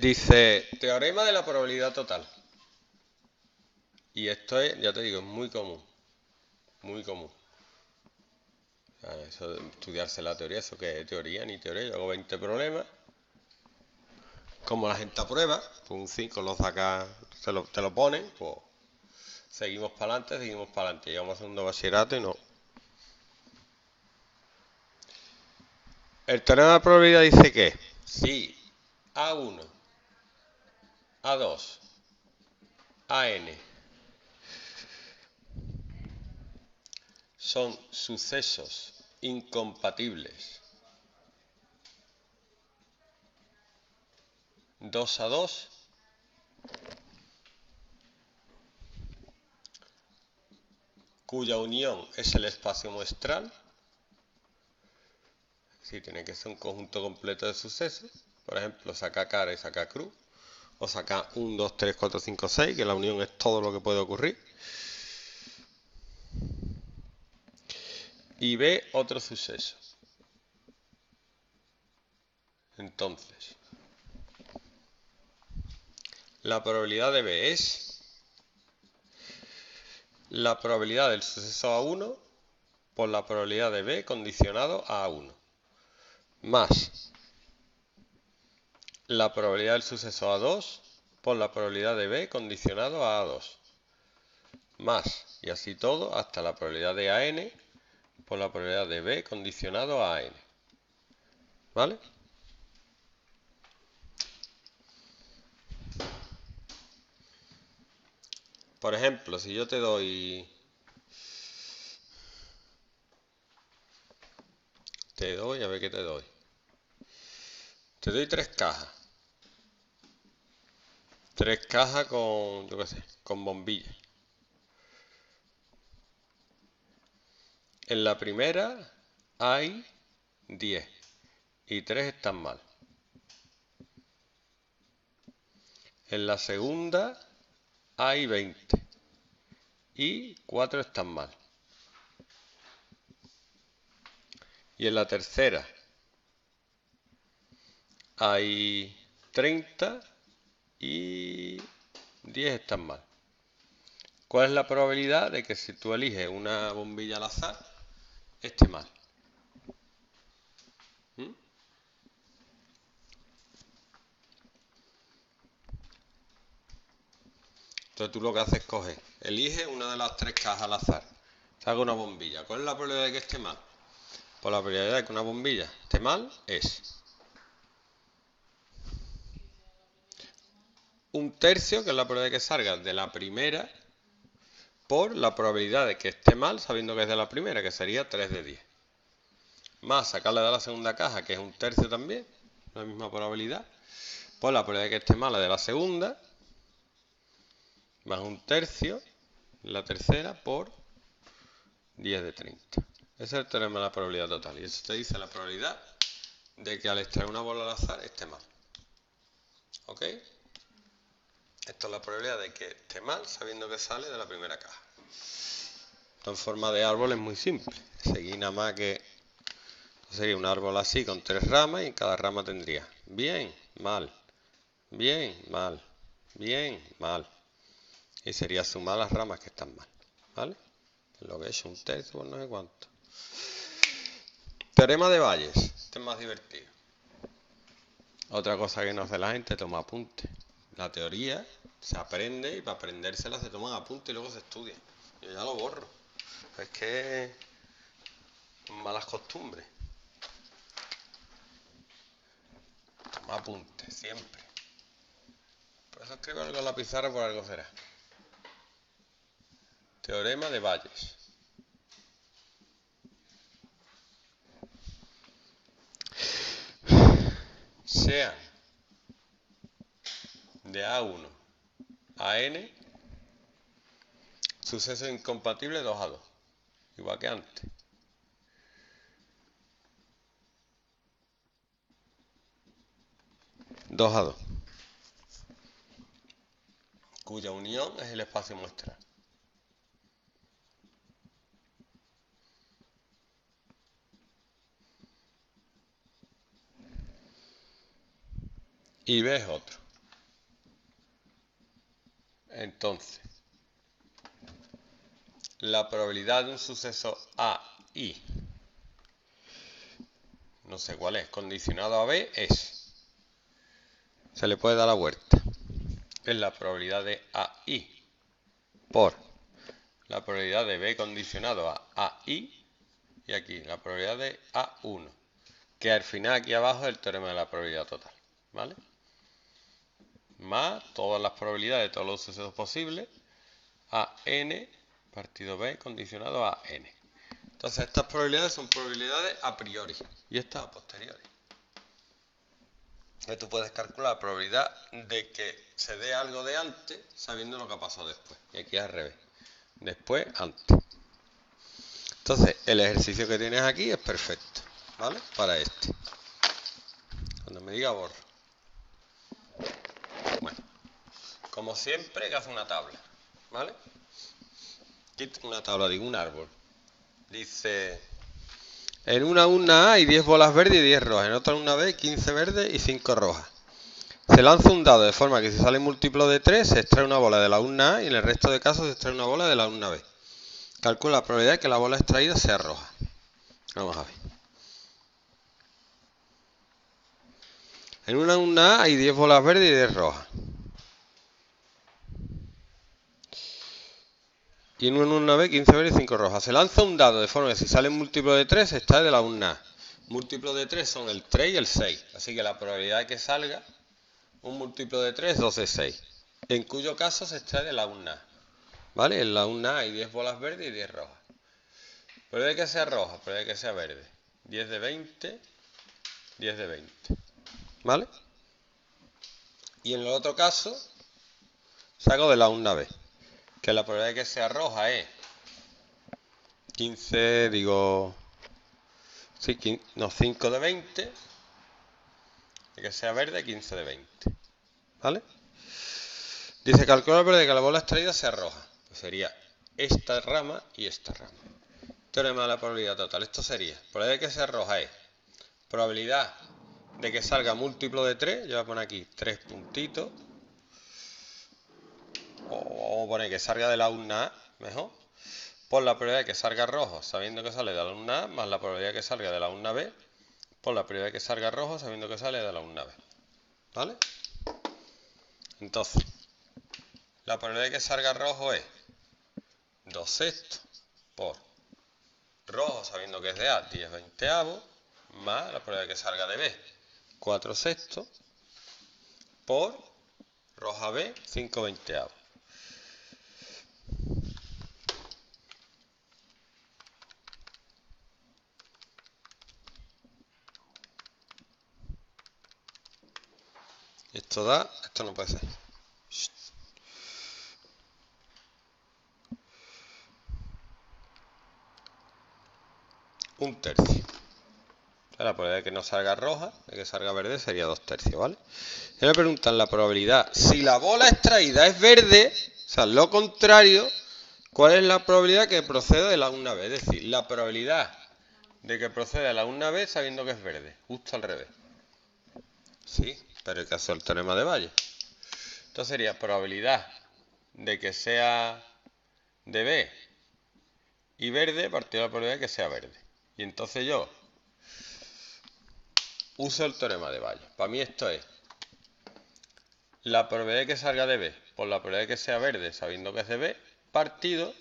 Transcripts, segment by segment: Dice, teorema de la probabilidad total. Y esto es, ya te digo, es muy común. Muy común. Eso de estudiarse la teoría, eso que es teoría, ni teoría. Yo hago 20 problemas. Como la gente aprueba, pues un 5 lo saca, te lo ponen, pues seguimos para adelante, llegamos a segundo bachillerato y no. El teorema de la probabilidad dice que si A1, A2, AN son sucesos incompatibles 2 a 2, cuya unión es el espacio muestral. Si tiene que ser un conjunto completo de sucesos, por ejemplo, saca cara y saca cruz, o saca 1, 2, 3, 4, 5, 6, que la unión es todo lo que puede ocurrir. Y B, otro suceso. Entonces, la probabilidad de B es la probabilidad del suceso A1 por la probabilidad de B condicionado a A1, más la probabilidad del suceso A2 por la probabilidad de B condicionado a A2, más, y así todo, hasta la probabilidad de AN por la probabilidad de B condicionado a AN. ¿Vale? Por ejemplo, si yo te doy, a ver qué te doy. Te doy tres cajas. Tres cajas con, yo qué sé, con bombillas. En la primera hay 10 y 3 están mal. En la segunda hay 20 y 4 están mal. Y en la tercera hay 30 y 10 están mal. ¿Cuál es la probabilidad de que si tú eliges una bombilla al azar, esté mal? Entonces tú lo que haces es coger, elige una de las tres cajas al azar, saca una bombilla. ¿Cuál es la probabilidad de que esté mal? Pues la probabilidad de que una bombilla esté mal es 1/3, que es la probabilidad de que salga de la primera, por la probabilidad de que esté mal, sabiendo que es de la primera, que sería 3 de 10. Más sacarla de la segunda caja, que es 1/3 también, la misma probabilidad, por la probabilidad de que esté mala de la segunda, más 1/3, la tercera, por 10 de 30. Ese es el teorema de la probabilidad total. Y eso te dice la probabilidad de que al extraer una bola al azar esté mal. ¿Ok? Esto es la probabilidad de que esté mal, sabiendo que sale de la primera caja. Esto en forma de árbol es muy simple. Seguí nada más que sería un árbol así con tres ramas, y en cada rama tendría bien, mal, bien, mal, bien, mal. Y sería sumar las ramas que están mal. ¿Vale? Lo que he hecho, 1/3 por no sé cuánto. Teorema de Bayes. Este es más divertido. Otra cosa que no hace la gente, toma apuntes. La teoría se aprende y para aprendérsela se toman apuntes y luego se estudia. Yo ya lo borro. Es que malas costumbres. Toma apuntes, siempre. Por eso escribo algo en la pizarra, por algo será. Teorema de Bayes. Sean de A1 a N sucesos incompatibles 2 a 2, igual que antes. Cuya unión es el espacio muestral. y B es otro. Entonces, la probabilidad de un suceso AI, no sé cuál es, condicionado a B es, se le puede dar la vuelta, es la probabilidad de AI por la probabilidad de B condicionado a AI, y aquí la probabilidad de A1, que al final aquí abajo es el teorema de la probabilidad total, ¿vale? Más todas las probabilidades de todos los sucesos posibles, AN partido B condicionado a N. Entonces estas probabilidades son probabilidades a priori y estas a posteriori. Tú puedes calcular la probabilidad de que se dé algo de antes sabiendo lo que ha pasado después. Y aquí es al revés. Después, antes. Entonces, el ejercicio que tienes aquí es perfecto, ¿vale? Para este. Cuando me diga borro. Bueno, como siempre, que hace una tabla, ¿vale? Una tabla, digo, un árbol. Dice, en una urna A hay 10 bolas verdes y 10 rojas. En otra urna B, 15 verdes y 5 rojas. Se lanza un dado de forma que si sale múltiplo de 3, se extrae una bola de la urna A y en el resto de casos se extrae una bola de la urna B. Calcula la probabilidad de que la bola extraída sea roja. Vamos a ver. En una urna A hay 10 bolas verdes y 10 rojas. Y en una urna B, 15 verdes y 5 rojas. Se lanza un dado de forma que si sale múltiplo de 3, se extrae de la urna A. Múltiplo de 3 son el 3 y el 6. Así que la probabilidad de que salga un múltiplo de 3, 2 de 6. En cuyo caso se extrae de la urna A. ¿Vale? En la urna A hay 10 bolas verdes y 10 rojas. Probabilidad de que sea roja, probabilidad de que sea verde. 10 de 20, 10 de 20. ¿Vale? Y en el otro caso, saco de la urna B. Que la probabilidad de que sea roja es 15, digo... Sí, 15, no, 5 de 20... De que sea verde, 15 de 20. ¿Vale? Dice, calcula la probabilidad de que la bola extraída sea roja. Pues sería esta rama y esta rama. Teorema de la probabilidad total. Esto sería, probabilidad de que sea roja es probabilidad de que salga múltiplo de 3. Yo voy a poner aquí 3 puntitos. O vamos a poner que salga de la urna A, mejor. Por la probabilidad de que salga rojo, sabiendo que sale de la urna A, más la probabilidad de que salga de la urna B. Por la probabilidad de que salga rojo, sabiendo que sale de la urna B. ¿Vale? Entonces, la probabilidad de que salga rojo es 2 sextos por rojo, sabiendo que es de A, 10 veinteavos, más la probabilidad de que salga de B, 4 sextos por roja B, 5 veinteavos. Esto da, esto no puede ser. Un tercio. O sea, la probabilidad de que no salga roja, de que salga verde, sería 2 tercios, ¿vale? Y me preguntan la probabilidad. Si la bola extraída es verde, o sea, lo contrario, ¿cuál es la probabilidad que proceda de la urna B? Es decir, la probabilidad de que proceda de la urna B sabiendo que es verde. Justo al revés. ¿Sí? Pero el caso del teorema de Bayes. Entonces sería probabilidad de que sea de B y verde partido de la probabilidad de que sea verde. Y entonces yo uso el teorema de Bayes. Para mí esto es la probabilidad de que salga de B por la probabilidad de que sea verde sabiendo que es de B partido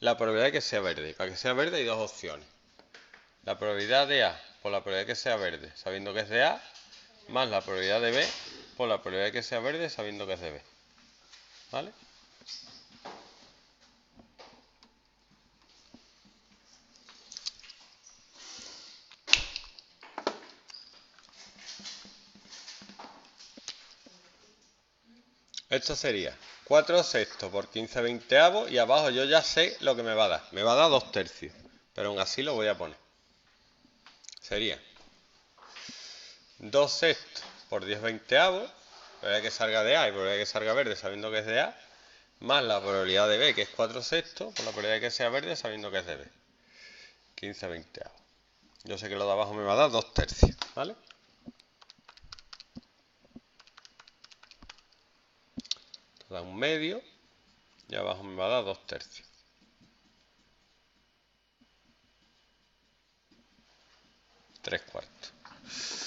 la probabilidad de que sea verde. Para que sea verde hay dos opciones. La probabilidad de A por la probabilidad de que sea verde sabiendo que es de A, más la probabilidad de B por la probabilidad de que sea verde sabiendo que es de B. ¿Vale? Esto sería 4 sextos por 15 veinteavos y abajo yo ya sé lo que me va a dar. Me va a dar 2 tercios, pero aún así lo voy a poner. Sería 2 sextos por 10 veinteavos, probabilidad que salga de A y probabilidad que salga verde sabiendo que es de A, más la probabilidad de B, que es 4 sextos, por la probabilidad que sea verde sabiendo que es de B. 15 veinteavos. Yo sé que lo de abajo me va a dar 2 tercios, ¿vale? me da 1/2 y abajo me va a dar 2/3. Tres cuartos.